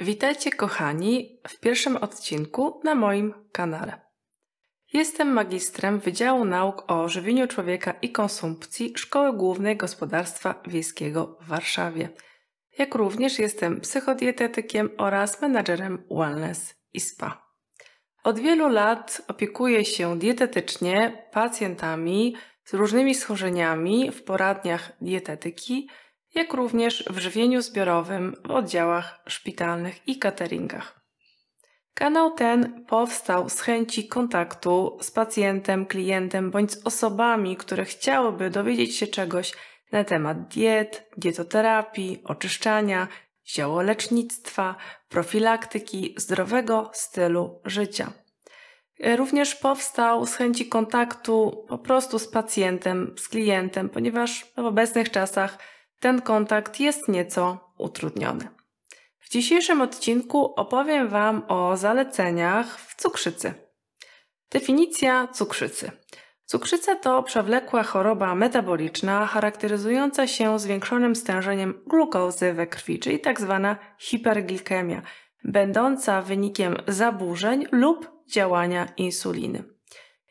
Witajcie kochani w pierwszym odcinku na moim kanale. Jestem magistrem Wydziału Nauk o Żywieniu Człowieka i Konsumpcji Szkoły Głównej Gospodarstwa Wiejskiego w Warszawie, jak również jestem psychodietetykiem oraz menadżerem wellness i spa. Od wielu lat opiekuję się dietetycznie pacjentami z różnymi schorzeniami w poradniach dietetyki, jak również w żywieniu zbiorowym w oddziałach szpitalnych i cateringach. Kanał ten powstał z chęci kontaktu z pacjentem, klientem bądź z osobami, które chciałyby dowiedzieć się czegoś na temat diet, dietoterapii, oczyszczania, ziołolecznictwa, profilaktyki, zdrowego stylu życia. Również powstał z chęci kontaktu po prostu z pacjentem, z klientem, ponieważ w obecnych czasach ten kontakt jest nieco utrudniony. W dzisiejszym odcinku opowiem Wam o zaleceniach w cukrzycy. Definicja cukrzycy. Cukrzyca to przewlekła choroba metaboliczna charakteryzująca się zwiększonym stężeniem glukozy we krwi, czyli tzw. hiperglikemia, będąca wynikiem zaburzeń lub działania insuliny.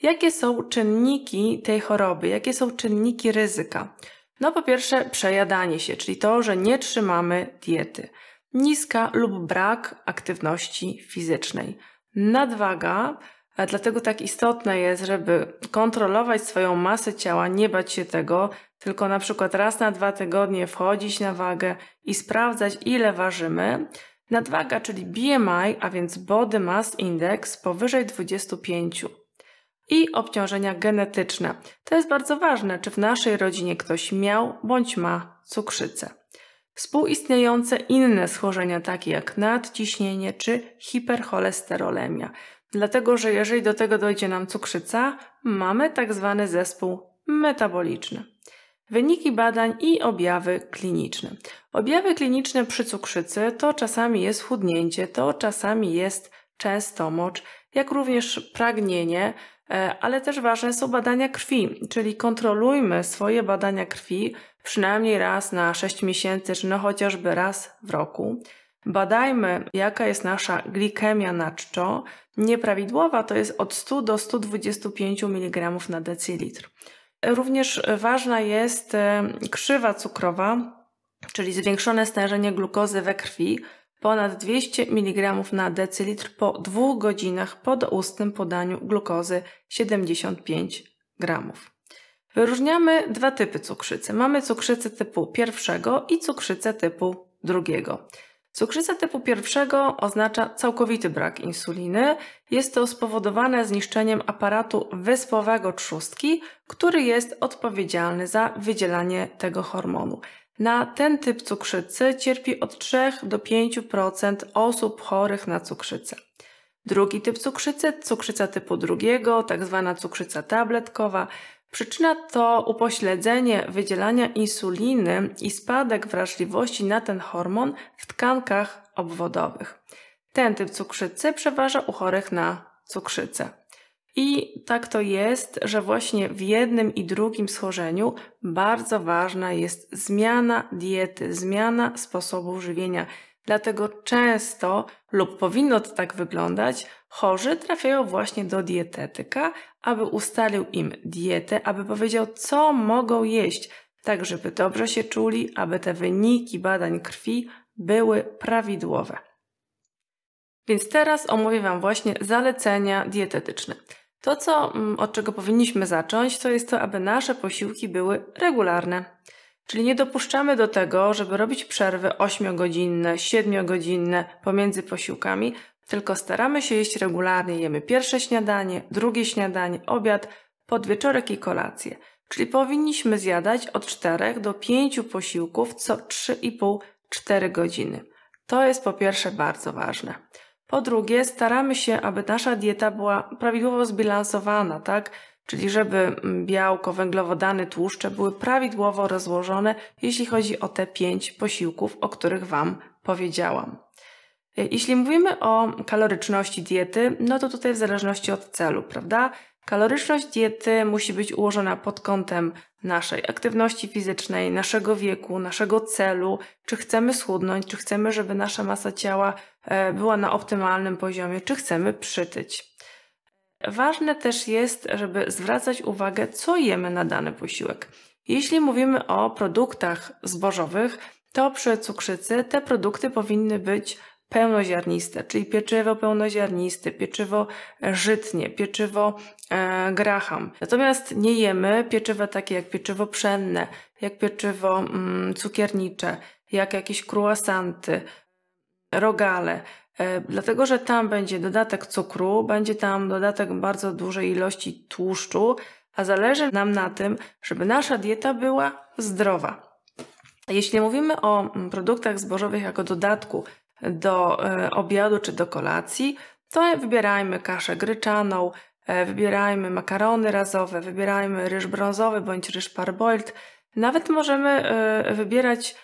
Jakie są czynniki tej choroby? Jakie są czynniki ryzyka? No po pierwsze przejadanie się, czyli to, że nie trzymamy diety. Niska lub brak aktywności fizycznej. Nadwaga, dlatego tak istotne jest, żeby kontrolować swoją masę ciała, nie bać się tego, tylko na przykład raz na 2 tygodnie wchodzić na wagę i sprawdzać, ile ważymy. Nadwaga, czyli BMI, a więc Body Mass Index powyżej 25. I obciążenia genetyczne. To jest bardzo ważne, czy w naszej rodzinie ktoś miał bądź ma cukrzycę. Współistniejące inne schorzenia, takie jak nadciśnienie czy hipercholesterolemia. Dlatego, że jeżeli do tego dojdzie nam cukrzyca, mamy tak zwany zespół metaboliczny. Wyniki badań i objawy kliniczne. Objawy kliniczne przy cukrzycy to czasami jest chudnięcie, to czasami jest częstomocz, jak również pragnienie, ale też ważne są badania krwi, czyli kontrolujmy swoje badania krwi przynajmniej raz na 6 miesięcy, czy no chociażby raz w roku. Badajmy, jaka jest nasza glikemia na czczo. Nieprawidłowa to jest od 100 do 125 mg na decilitr. Również ważna jest krzywa cukrowa, czyli zwiększone stężenie glukozy we krwi, ponad 200 mg na decylitr po 2 godzinach po doustnym podaniu glukozy 75 g. Wyróżniamy 2 typy cukrzycy. Mamy cukrzycę typu pierwszego i cukrzycę typu drugiego. Cukrzyca typu pierwszego oznacza całkowity brak insuliny. Jest to spowodowane zniszczeniem aparatu wyspowego trzustki, który jest odpowiedzialny za wydzielanie tego hormonu. Na ten typ cukrzycy cierpi od 3 do 5% osób chorych na cukrzycę. Drugi typ cukrzycy, cukrzyca typu drugiego, tak zwana cukrzyca tabletkowa. Przyczyna to upośledzenie wydzielania insuliny i spadek wrażliwości na ten hormon w tkankach obwodowych. Ten typ cukrzycy przeważa u chorych na cukrzycę. I tak to jest, że właśnie w jednym i drugim schorzeniu bardzo ważna jest zmiana diety, zmiana sposobu żywienia. Dlatego często, lub powinno to tak wyglądać, chorzy trafiają właśnie do dietetyka, aby ustalił im dietę, aby powiedział, co mogą jeść, tak żeby dobrze się czuli, aby te wyniki badań krwi były prawidłowe. Więc teraz omówię Wam właśnie zalecenia dietetyczne. To, od czego powinniśmy zacząć, to jest to, aby nasze posiłki były regularne. Czyli nie dopuszczamy do tego, żeby robić przerwy 8-godzinne, 7-godzinne pomiędzy posiłkami, tylko staramy się jeść regularnie. Jemy pierwsze śniadanie, drugie śniadanie, obiad, podwieczorek i kolację. Czyli powinniśmy zjadać od 4 do 5 posiłków co 3,5-4 godziny. To jest po pierwsze bardzo ważne. Po drugie, staramy się, aby nasza dieta była prawidłowo zbilansowana, tak? Czyli żeby białko, węglowodany, tłuszcze były prawidłowo rozłożone, jeśli chodzi o te 5 posiłków, o których Wam powiedziałam. Jeśli mówimy o kaloryczności diety, no to tutaj w zależności od celu, prawda? Kaloryczność diety musi być ułożona pod kątem naszej aktywności fizycznej, naszego wieku, naszego celu, czy chcemy schudnąć, czy chcemy, żeby nasza masa ciała była na optymalnym poziomie, czy chcemy przytyć. Ważne też jest, żeby zwracać uwagę, co jemy na dany posiłek. Jeśli mówimy o produktach zbożowych, to przy cukrzycy te produkty powinny być pełnoziarniste, czyli pieczywo pełnoziarniste, pieczywo żytnie, pieczywo graham. Natomiast nie jemy pieczywa takie jak pieczywo pszenne, jak pieczywo cukiernicze, jak jakieś kruasanty, rogale, dlatego że tam będzie dodatek cukru, będzie tam dodatek bardzo dużej ilości tłuszczu, a zależy nam na tym, żeby nasza dieta była zdrowa. Jeśli mówimy o produktach zbożowych jako dodatku do obiadu czy do kolacji, to wybierajmy kaszę gryczaną, wybierajmy makarony razowe, wybierajmy ryż brązowy bądź ryż parboiled. Nawet możemy wybierać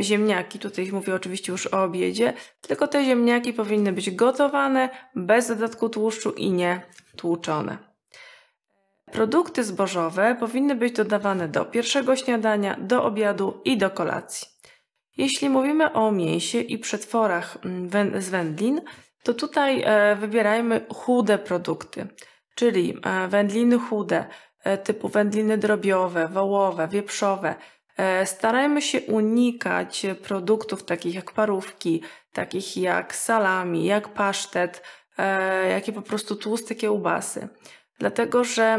ziemniaki, tutaj mówię oczywiście już o obiedzie, tylko te ziemniaki powinny być gotowane, bez dodatku tłuszczu i nie tłuczone. Produkty zbożowe powinny być dodawane do pierwszego śniadania, do obiadu i do kolacji. Jeśli mówimy o mięsie i przetworach z wędlin, to tutaj wybierajmy chude produkty, czyli wędliny chude, typu wędliny drobiowe, wołowe, wieprzowe. Starajmy się unikać produktów takich jak parówki, takich jak salami, jak pasztet, jakie po prostu tłuste kiełbasy. Dlatego że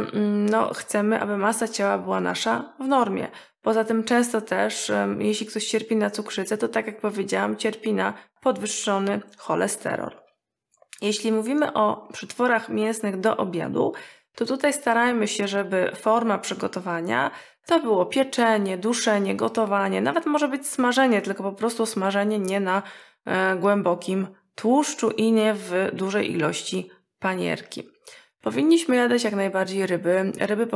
chcemy, aby masa ciała była nasza w normie. Poza tym często też, jeśli ktoś cierpi na cukrzycę, to tak jak powiedziałam, cierpi na podwyższony cholesterol. Jeśli mówimy o przetworach mięsnych do obiadu, to tutaj starajmy się, żeby forma przygotowania to było pieczenie, duszenie, gotowanie, nawet może być smażenie, tylko po prostu smażenie nie na głębokim tłuszczu i nie w dużej ilości panierki. Powinniśmy jadać jak najbardziej ryby. Ryby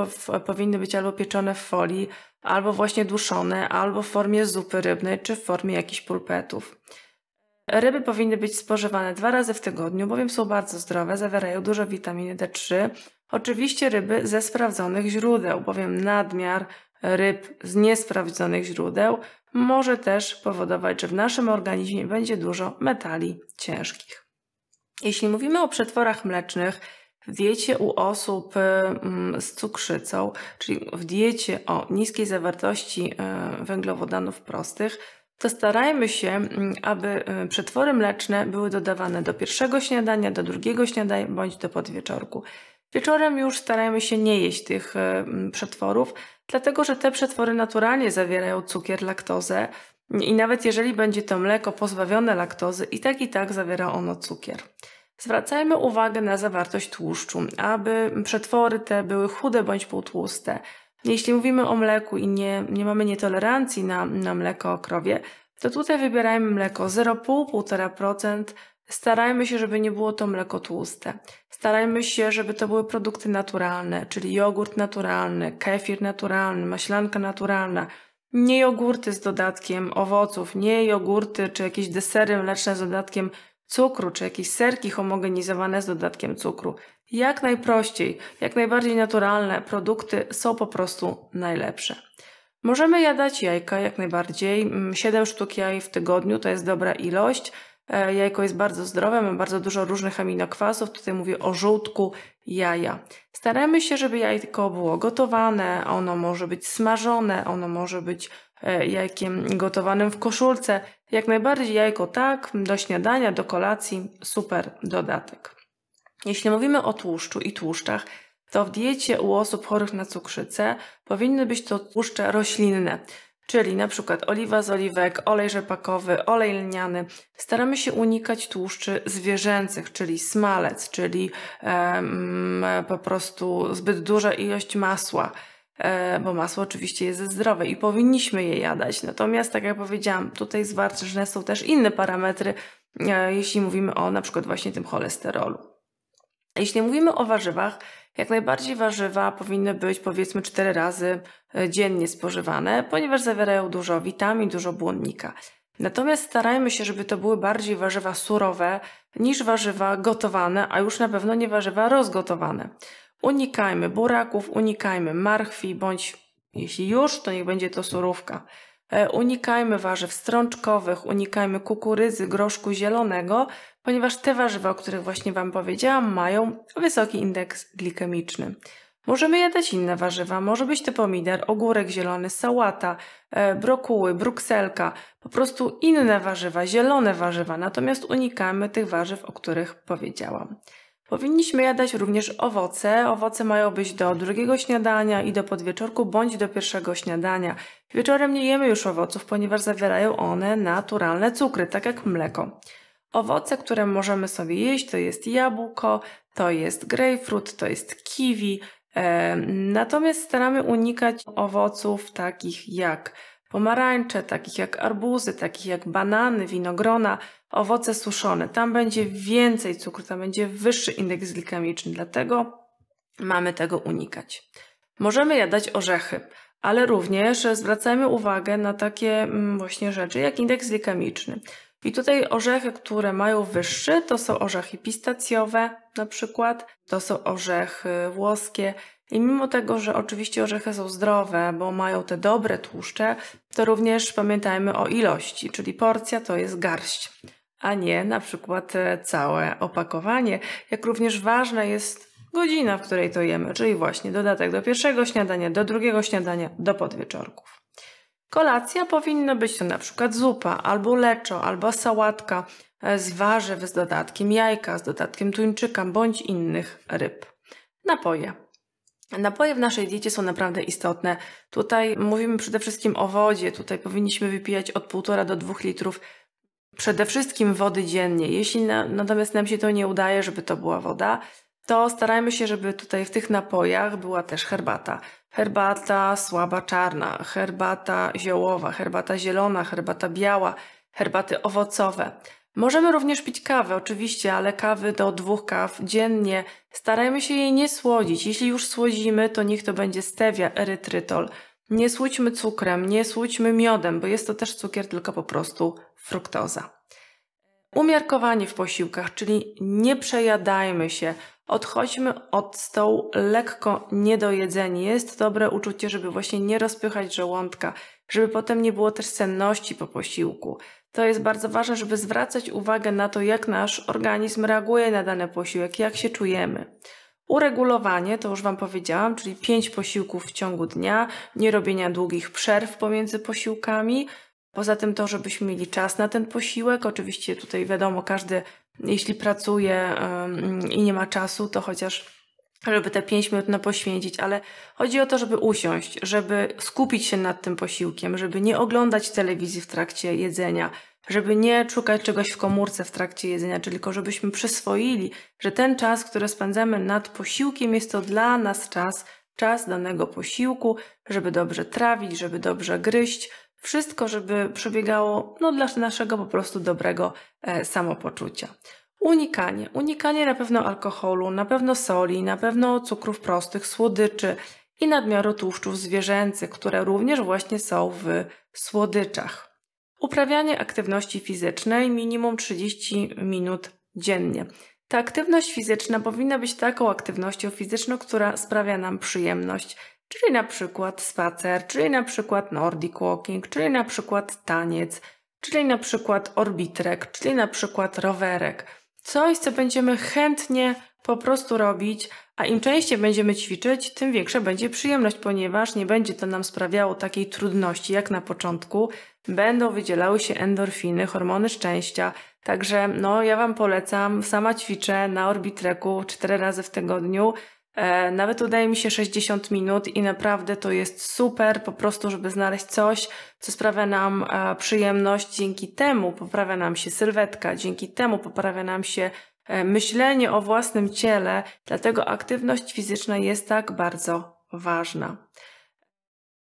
powinny być albo pieczone w folii, albo właśnie duszone, albo w formie zupy rybnej, czy w formie jakichś pulpetów. Ryby powinny być spożywane 2 razy w tygodniu, bowiem są bardzo zdrowe, zawierają dużo witaminy D3. Oczywiście ryby ze sprawdzonych źródeł, bowiem nadmiar ryb z niesprawdzonych źródeł może też powodować, że w naszym organizmie będzie dużo metali ciężkich. Jeśli mówimy o przetworach mlecznych, w diecie u osób z cukrzycą, czyli w diecie o niskiej zawartości węglowodanów prostych, to starajmy się, aby przetwory mleczne były dodawane do pierwszego śniadania, do drugiego śniadania bądź do podwieczorku. Wieczorem już starajmy się nie jeść tych przetworów, dlatego że te przetwory naturalnie zawierają cukier, laktozę i nawet jeżeli będzie to mleko pozbawione laktozy, i tak zawiera ono cukier. Zwracajmy uwagę na zawartość tłuszczu, aby przetwory te były chude bądź półtłuste. Jeśli mówimy o mleku i nie mamy nietolerancji na mleko krowie, to tutaj wybierajmy mleko 0,5–1,5%. Starajmy się, żeby nie było to mleko tłuste. Starajmy się, żeby to były produkty naturalne, czyli jogurt naturalny, kefir naturalny, maślanka naturalna. Nie jogurty z dodatkiem owoców, nie jogurty czy jakieś desery mleczne z dodatkiem cukru, czy jakieś serki homogenizowane z dodatkiem cukru. Jak najprościej, jak najbardziej naturalne produkty są po prostu najlepsze. Możemy jadać jajka jak najbardziej. 7 sztuk jaj w tygodniu to jest dobra ilość. Jajko jest bardzo zdrowe, ma bardzo dużo różnych aminokwasów. Tutaj mówię o żółtku jaja. Staramy się, żeby jajko było gotowane, ono może być smażone, ono może być jajkiem gotowanym w koszulce. Jak najbardziej jajko tak, do śniadania, do kolacji, super dodatek. Jeśli mówimy o tłuszczu i tłuszczach, to w diecie u osób chorych na cukrzycę powinny być to tłuszcze roślinne, czyli na przykład oliwa z oliwek, olej rzepakowy, olej lniany. Staramy się unikać tłuszczy zwierzęcych, czyli smalec, czyli po prostu zbyt duża ilość masła, bo masło oczywiście jest zdrowe i powinniśmy je jadać. Natomiast, tak jak powiedziałam, tutaj ważne są też inne parametry, jeśli mówimy o na przykład właśnie tym cholesterolu. Jeśli mówimy o warzywach, jak najbardziej warzywa powinny być powiedzmy 4 razy dziennie spożywane, ponieważ zawierają dużo witamin, dużo błonnika. Natomiast starajmy się, żeby to były bardziej warzywa surowe niż warzywa gotowane, a już na pewno nie warzywa rozgotowane. Unikajmy buraków, unikajmy marchwi, bądź jeśli już, to niech będzie to surówka. Unikajmy warzyw strączkowych, unikajmy kukurydzy, groszku zielonego, ponieważ te warzywa, o których właśnie Wam powiedziałam, mają wysoki indeks glikemiczny. Możemy jadać inne warzywa, może być to pomidor, ogórek zielony, sałata, brokuły, brukselka, po prostu inne warzywa, zielone warzywa, natomiast unikamy tych warzyw, o których powiedziałam. Powinniśmy jadać również owoce. Owoce mają być do drugiego śniadania i do podwieczorku bądź do pierwszego śniadania. Wieczorem nie jemy już owoców, ponieważ zawierają one naturalne cukry, tak jak mleko. Owoce, które możemy sobie jeść, to jest jabłko, to jest grejpfrut, to jest kiwi. Natomiast staramy unikać owoców takich jak pomarańcze, takich jak arbuzy, takich jak banany, winogrona, owoce suszone. Tam będzie więcej cukru, tam będzie wyższy indeks glikemiczny, dlatego mamy tego unikać. Możemy jadać orzechy, ale również zwracajmy uwagę na takie właśnie rzeczy jak indeks glikemiczny. I tutaj orzechy, które mają wyższy, to są orzechy pistacjowe na przykład, to są orzechy włoskie. I mimo tego, że oczywiście orzechy są zdrowe, bo mają te dobre tłuszcze, to również pamiętajmy o ilości, czyli porcja to jest garść, a nie na przykład całe opakowanie. Jak również ważna jest godzina, w której to jemy, czyli właśnie dodatek do pierwszego śniadania, do drugiego śniadania, do podwieczorków. Kolacja powinna być to na przykład zupa, albo leczo, albo sałatka z warzyw, z dodatkiem jajka, z dodatkiem tuńczyka bądź innych ryb. Napoje. Napoje w naszej diecie są naprawdę istotne. Tutaj mówimy przede wszystkim o wodzie. Tutaj powinniśmy wypijać od 1,5 do 2 litrów przede wszystkim wody dziennie. Jeśli natomiast nam się to nie udaje, żeby to była woda, to starajmy się, żeby tutaj w tych napojach była też herbata. Herbata słaba czarna, herbata ziołowa, herbata zielona, herbata biała, herbaty owocowe. Możemy również pić kawę, oczywiście, ale kawy do 2 kaw dziennie. Starajmy się jej nie słodzić. Jeśli już słodzimy, to niech to będzie stevia, erytrytol. Nie słódźmy cukrem, nie słódźmy miodem, bo jest to też cukier, tylko po prostu fruktoza. Umiarkowanie w posiłkach, czyli nie przejadajmy się. Odchodźmy od stołu lekko niedojedzeni. Jest dobre uczucie, żeby właśnie nie rozpychać żołądka, żeby potem nie było też senności po posiłku. To jest bardzo ważne, żeby zwracać uwagę na to, jak nasz organizm reaguje na dany posiłek, jak się czujemy. Uregulowanie, to już Wam powiedziałam, czyli 5 posiłków w ciągu dnia, nie robienia długich przerw pomiędzy posiłkami. Poza tym to, żebyśmy mieli czas na ten posiłek. Oczywiście tutaj wiadomo, każdy jeśli pracuje i nie ma czasu, to chociaż żeby te 5 minut poświęcić, ale chodzi o to, żeby usiąść, żeby skupić się nad tym posiłkiem, żeby nie oglądać telewizji w trakcie jedzenia, żeby nie szukać czegoś w komórce w trakcie jedzenia, tylko żebyśmy przyswoili, że ten czas, który spędzamy nad posiłkiem, jest to dla nas czas danego posiłku, żeby dobrze trawić, żeby dobrze gryźć, wszystko, żeby przebiegało dla naszego po prostu dobrego samopoczucia. Unikanie. Unikanie na pewno alkoholu, na pewno soli, na pewno cukrów prostych, słodyczy i nadmiaru tłuszczów zwierzęcych, które również właśnie są w słodyczach. Uprawianie aktywności fizycznej minimum 30 minut dziennie. Ta aktywność fizyczna powinna być taką aktywnością fizyczną, która sprawia nam przyjemność, czyli na przykład spacer, czyli na przykład nordic walking, czyli na przykład taniec, czyli na przykład orbitrek, czyli na przykład rowerek. Coś, co będziemy chętnie po prostu robić, a im częściej będziemy ćwiczyć, tym większa będzie przyjemność, ponieważ nie będzie to nam sprawiało takiej trudności jak na początku. Będą wydzielały się endorfiny, hormony szczęścia. Także ja Wam polecam, sama ćwiczę na orbitreku 4 razy w tygodniu. Nawet udaje mi się 60 minut i naprawdę to jest super po prostu, żeby znaleźć coś, co sprawia nam przyjemność. Dzięki temu poprawia nam się sylwetka, dzięki temu poprawia nam się myślenie o własnym ciele, dlatego aktywność fizyczna jest tak bardzo ważna.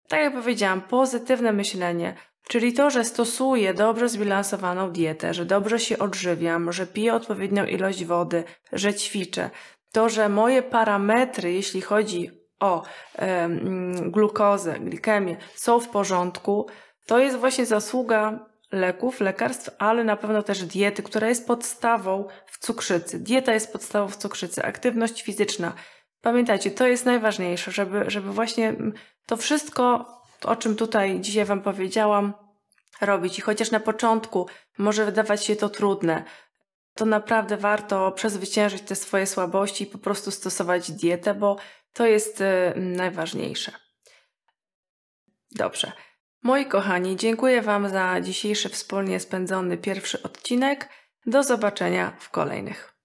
Tak jak powiedziałam, pozytywne myślenie, czyli to, że stosuję dobrze zbilansowaną dietę, że dobrze się odżywiam, że piję odpowiednią ilość wody, że ćwiczę. To, że moje parametry, jeśli chodzi o glukozę, glikemię, są w porządku, to jest właśnie zasługa leków, lekarstw, ale na pewno też diety, która jest podstawą w cukrzycy. Dieta jest podstawą w cukrzycy, aktywność fizyczna. Pamiętajcie, to jest najważniejsze, żeby właśnie to wszystko, o czym tutaj dzisiaj Wam powiedziałam, robić. I chociaż na początku może wydawać się to trudne, to naprawdę warto przezwyciężyć te swoje słabości i po prostu stosować dietę, bo to jest najważniejsze. Dobrze. Moi kochani, dziękuję Wam za dzisiejszy wspólnie spędzony pierwszy odcinek. Do zobaczenia w kolejnych.